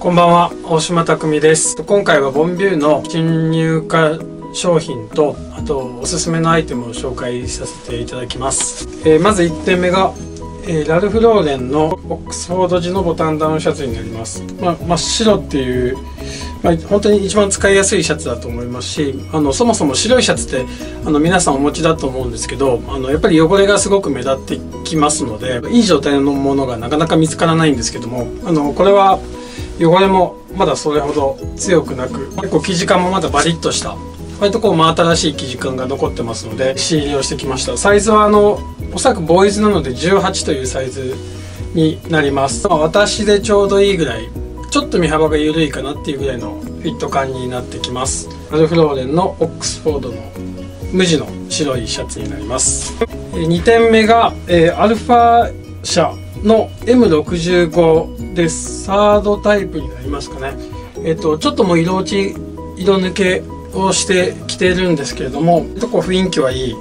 こんばんは、大島匠です。今回はボンビューの新入荷商品とあとおすすめのアイテムを紹介させていただきます。まず1点目が、ラルフローレンのオックスフォード地のボタンダウンシャツになります。真っ白っていう、本当に一番使いやすいシャツだと思いますし、そもそも白いシャツって皆さんお持ちだと思うんですけど、やっぱり汚れがすごく目立ってきますので、いい状態のものがなかなか見つからないんですけども、これは汚れもまだそれほど強くなく、結構生地感もまだバリッとした割とこう真新しい生地感が残ってますので仕入れをしてきました。サイズはおそらくボーイズなので18というサイズになります。私でちょうどいいぐらい、ちょっと身幅が緩いかなっていうぐらいのフィット感になってきます。ラルフローレンのオックスフォードの無地の白いシャツになります。2点目が、アルファ社の M65 です。サードタイプになりますかね。ちょっともう色抜けをしてきているんですけれども、こう雰囲気はいい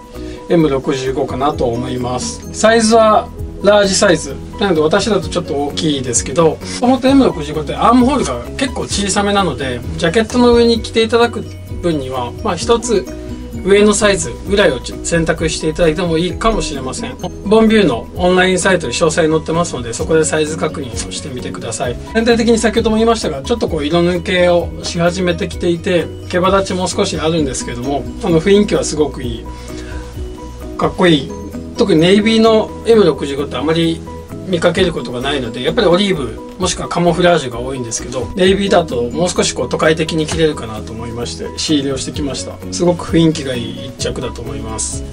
M65 かなと思います。サイズはラージサイズなので、私だとちょっと大きいですけど、本当 M65 ってアームホールが結構小さめなので、ジャケットの上に着ていただく分には、1つ上のサイズぐらいを選択していただいてもいいかもしれません。ボンビューのオンラインサイトに詳細載ってますので、そこでサイズ確認をしてみてください。全体的に先ほども言いましたが、ちょっとこう色抜けをし始めてきていて、毛羽立ちも少しあるんですけども、雰囲気はすごくいい、かっこいい。特にネイビーの M65 ってあまり見かけることがないので、やっぱりオリーブもしくはカモフラージュが多いんですけど、ネイビーだともう少しこう都会的に着れるかなと思いまして仕入れをしてきました。すごく雰囲気がいい一着だと思います。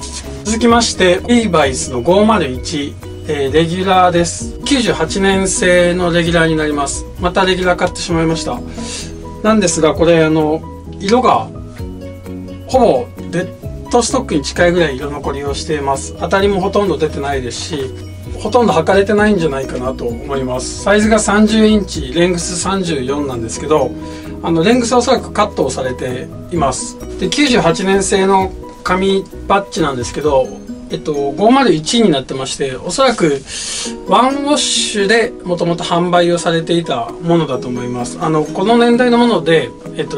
続きましてリーバイスの501、レギュラーです。98年製のレギュラーになります。またレギュラー買ってしまいました。なんですが、これ色がほぼデッドストックに近いぐらい色残りをしています。当たりもほとんど出てないですし、ほとんど履かれてないんじゃないかなと思います。サイズが30インチ、レングス34なんですけど、レングスはおそらくカットをされています。で、98年製の紙バッジなんですけど、501になってまして、おそらくワンウォッシュでもともと販売をされていたものだと思います。この年代のもので、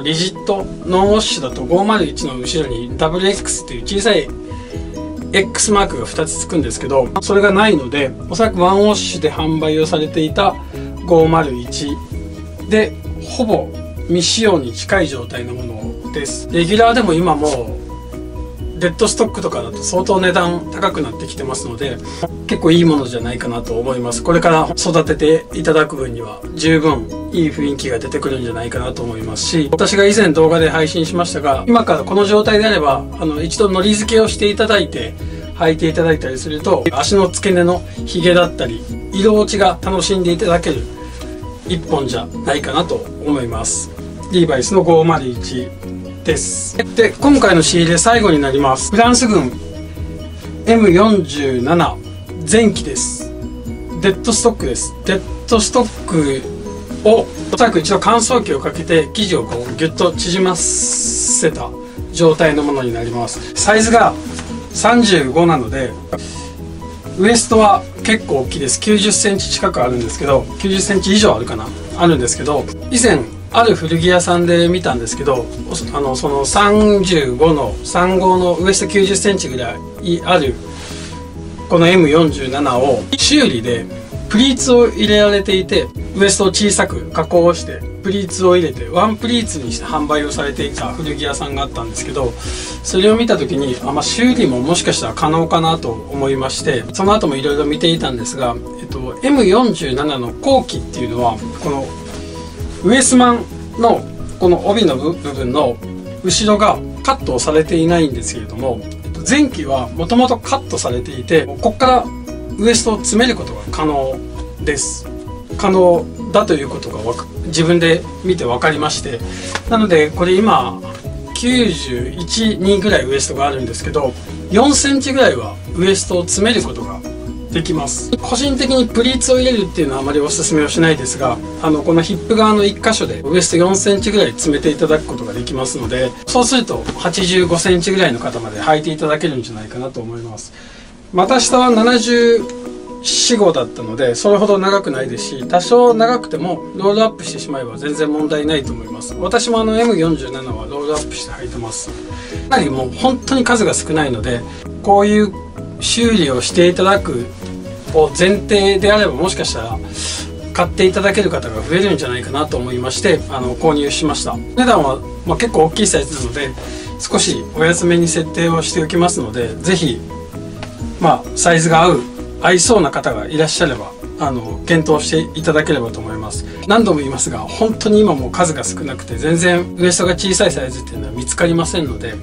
リジットノンウォッシュだと501の後ろに WX という小さいX マークが2つつくんですけど、それがないので、おそらくワンウォッシュで販売をされていた501でほぼ未使用に近い状態のものです。レギュラーでも今もうデッドストックとかだと相当値段高くなってきてますので、結構いいものじゃないかなと思います。これから育てていただく分には十分いい雰囲気が出てくるんじゃないかなと思いますし、私が以前動画で配信しましたが、今からこの状態であれば一度のり付けをしていただいて履いていただいたりすると、足の付け根のひげだったり色落ちが楽しんでいただける一本じゃないかなと思います。リーバイスの501です。で、今回の仕入れ最後になります。フランス軍 M47 前期です。デッドストックです。デッドストックをおそらく一度乾燥機をかけて生地をこうギュッと縮ませた状態のものになります。サイズが35なので、ウエストは結構大きいです。90センチ近くあるんですけど、90センチ以上あるかな、あるんですけど、以前ある古着屋さんで見たんですけど、その35の35のウエスト90センチぐらいあるこの M47 を修理でプリーツを入れられていて、ウエストを小さく加工してプリーツを入れてワンプリーツにして販売をされていた古着屋さんがあったんですけど、それを見た時に修理ももしかしたら可能かなと思いまして、その後もいろいろ見ていたんですが、M47 の後期っていうのはこのウエスマンのこの帯の部分の後ろがカットをされていないんですけれども、前期はもともとカットされていて、ここからウエストを詰めることが可能です。可能だということが自分で見て分かりまして、なのでこれ今912ぐらいウエストがあるんですけど、4センチぐらいはウエストを詰めることができます。個人的にプリーツを入れるっていうのはあまりおすすめをしないですが、このヒップ側の1箇所でウエスト4センチぐらい詰めていただくことができますので、そうすると85センチぐらいの方まで履いていただけるんじゃないかなと思います。股下は70死後だったので、それほど長くないですし、多少長くてもロールアップしてしまえば全然問題ないと思います。私もM47 はロールアップして履いてます。かなりもう本当に数が少ないので、こういう修理をしていただくを前提であれば、もしかしたら買っていただける方が増えるんじゃないかなと思いまして、購入しました。値段は、結構大きいサイズなので少しお安めに設定をしておきますので、是非サイズが合いそうな方がいらっしゃれば検討していただければと思います。何度も言いますが、本当に今もう数が少なくて、全然ウエストが小さいサイズっていうのは見つかりませんので、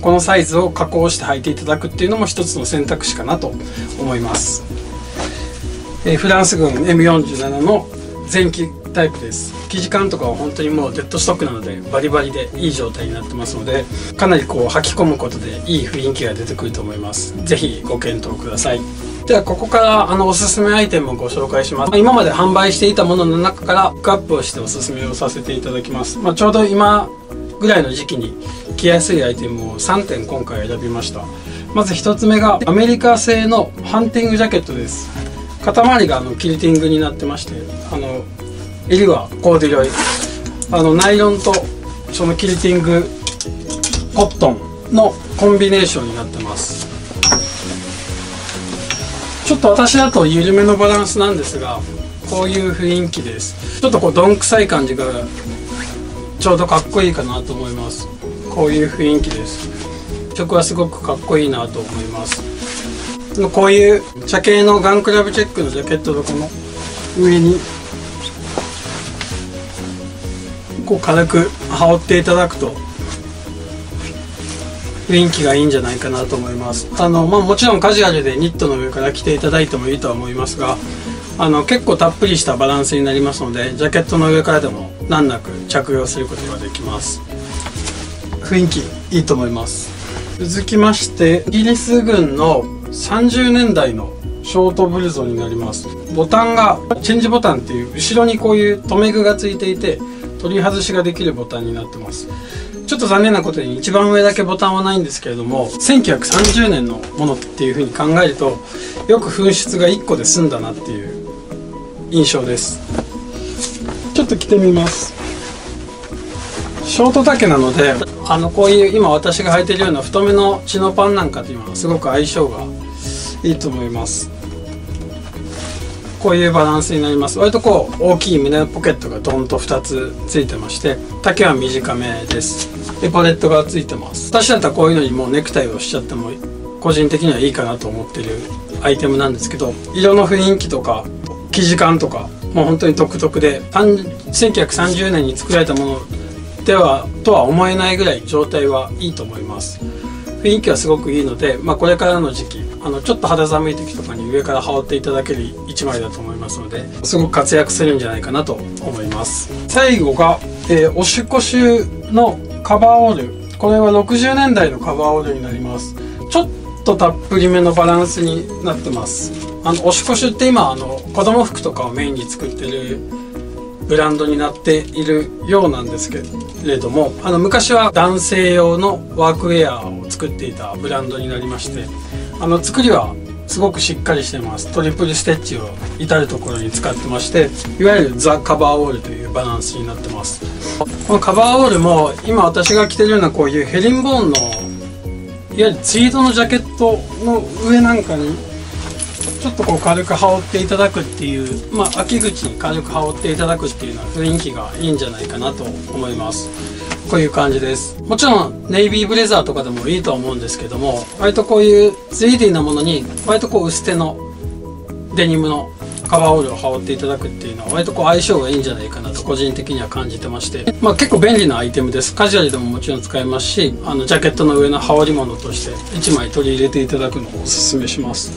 このサイズを加工して履いていただくっていうのも一つの選択肢かなと思います。フランス軍 M47 の前期タイプです。生地感とかは本当にもうデッドストックなので、バリバリでいい状態になってますので、かなり履き込むことでいい雰囲気が出てくると思います。是非ご検討ください。ではここからおすすめアイテムをご紹介します。今まで販売していたものの中からピックアップをしておすすめをさせていただきます。ちょうど今ぐらいの時期に着やすいアイテムを3点今回選びました。まず1つ目がアメリカ製のハンティングジャケットです。肩周りがキルティングになってまして、襟はコーデュロイ、ナイロンとそのキルティングコットンのコンビネーションになってます。ちょっと私だと緩めのバランスなんですが、こういう雰囲気です。ちょっとどんくさい感じがちょうどかっこいいかなと思います。こういう雰囲気です。曲はすごくかっこいいなと思います。こういう茶系のガンクラブチェックのジャケットとかも上に軽く羽織っていただくと雰囲気がいいんじゃないかなと思います。もちろんカジュアルでニットの上から着ていただいてもいいとは思いますが、結構たっぷりしたバランスになりますので、ジャケットの上からでも難なく着用することができます。雰囲気いいと思います。続きましてイギリス軍の30年代のショートブルゾンになります。ボタンがチェンジボタンっていう、後ろにこういう留め具がついていて取り外しができるボタンになってます。ちょっと残念なことに一番上だけボタンはないんですけれども、1930年のものっていうふうに考えると、よく紛失が1個で済んだなっていう印象です。ちょっと着てみます。ショート丈なので、こういう今私が履いてるような太めのチノパンなんかと今すごく相性がいいと思います。こういうバランスになります。割と大きい胸ポケットがドンと2つついてまして、丈は短めです。エパレットがついてます。私だったらこういうのにもうネクタイをしちゃっても個人的にはいいかなと思ってるアイテムなんですけど、色の雰囲気とか生地感とかもう本当に独特で、1930年に作られたものではとは思えないぐらい状態はいいと思います。雰囲気はすごくいいので、これからの時期ちょっと肌寒い時とかに上から羽織っていただける一枚だと思いますので、すごく活躍するんじゃないかなと思います。最後が、オシュコシュのカバーオール。これは60年代のカバーオールになります。ちょっとたっぷりめのバランスになってます。オシュコシュって今子供服とかをメインに作ってるブランドになっているようなんですけれども、昔は男性用のワークウェアを作っていたブランドになりまして、作りはすごくしっかりしてます。トリプルステッチを至る所に使ってまして、いわゆるザ・カバーオールというバランスになってます。このカバーオールも今私が着てるようなこういうヘリンボーンのいわゆるツイードのジャケットの上なんかにちょっと軽く羽織っていただくっていう、秋口に軽く羽織っていただくっていうのは雰囲気がいいんじゃないかなと思います。こういう感じです。もちろんネイビーブレザーとかでもいいと思うんですけども、割とこういうツイーディーなものに割と薄手のデニムのカバーオールを羽織っていただくっていうのは割と相性がいいんじゃないかなと個人的には感じてまして、結構便利なアイテムです。カジュアルでももちろん使えますし、ジャケットの上の羽織物として1枚取り入れていただくのをおすすめします。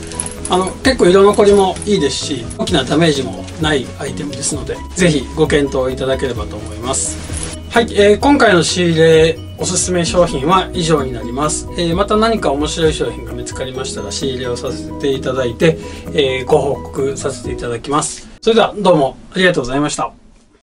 結構色残りもいいですし、大きなダメージもないアイテムですので、是非ご検討いただければと思います。はい、今回の仕入れおすすめ商品は以上になります。また何か面白い商品が見つかりましたら仕入れをさせていただいて、ご報告させていただきます。それではどうもありがとうございました。